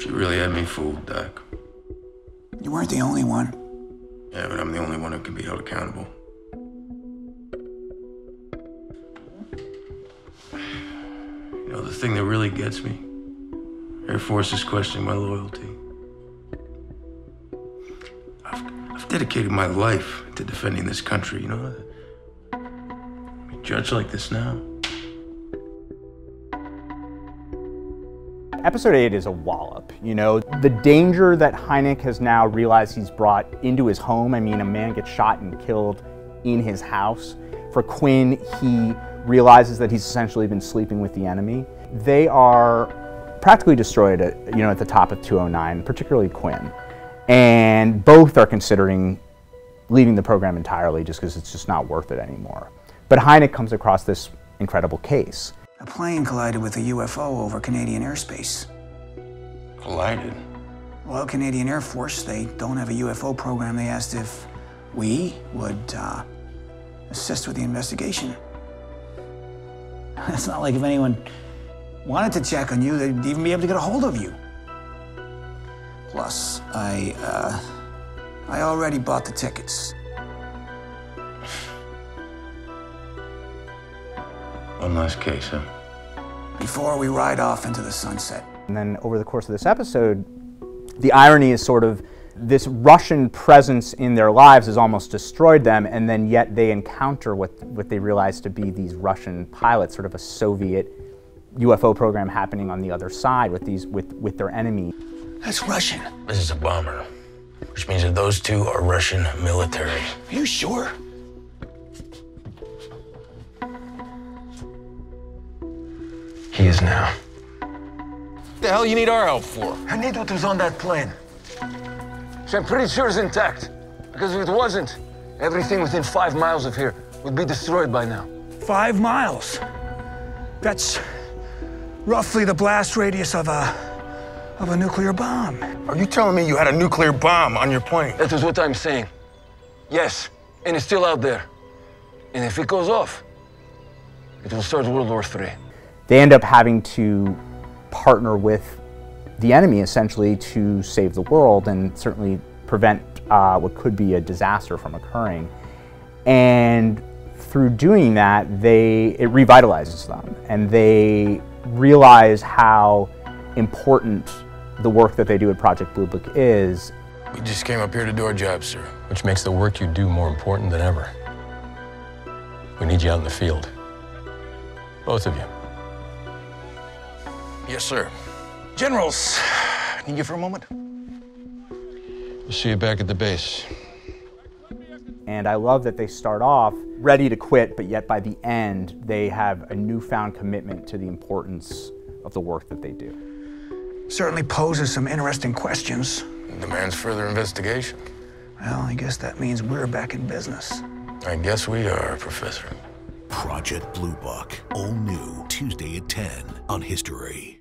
She really had me fooled, Doc. You weren't the only one. Yeah, but I'm the only one who can be held accountable. You know, the thing that really gets me? Air Force is questioning my loyalty. I've dedicated my life to defending this country, you know? To be judged like this now. Episode 8 is a wallop, you know. The danger that Hynek has now realized he's brought into his home. I mean, a man gets shot and killed in his house. For Quinn, he realizes that he's essentially been sleeping with the enemy. They are practically destroyed at, you know, at the top of 209, particularly Quinn. And both are considering leaving the program entirely just because it's just not worth it anymore. But Hynek comes across this incredible case. A plane collided with a UFO over Canadian airspace. Collided? Well, Canadian Air Force, they don't have a UFO program. They asked if we would assist with the investigation. It's not like if anyone wanted to check on you, they'd even be able to get a hold of you. Plus, I already bought the tickets. One last case, huh? Before we ride off into the sunset. And then over the course of this episode, the irony is sort of this Russian presence in their lives has almost destroyed them, and then yet they encounter what they realize to be these Russian pilots, sort of a Soviet UFO program happening on the other side with their enemy. That's Russian. This is a bomber, which means that those two are Russian military. Are you sure? He is now. What the hell you need our help for? I need what was on that plane. So I'm pretty sure it's intact. Because if it wasn't, everything within 5 miles of here would be destroyed by now. 5 miles? That's roughly the blast radius of a nuclear bomb. Are you telling me you had a nuclear bomb on your plane? That is what I'm saying. Yes, and it's still out there. And if it goes off, it will start World War III. They end up having to partner with the enemy, essentially, to save the world and certainly prevent what could be a disaster from occurring. And through doing that, it revitalizes them. And they realize how important the work that they do at Project Blue Book is. We just came up here to do our job, sir, which makes the work you do more important than ever. We need you out in the field, both of you. Yes, sir. Generals, need you for a moment? We'll see you back at the base. And I love that they start off ready to quit, but yet by the end, they have a newfound commitment to the importance of the work that they do. Certainly poses some interesting questions. It demands further investigation. Well, I guess that means we're back in business. I guess we are, Professor. Project Blue Book, all new Tuesday at 10 on History.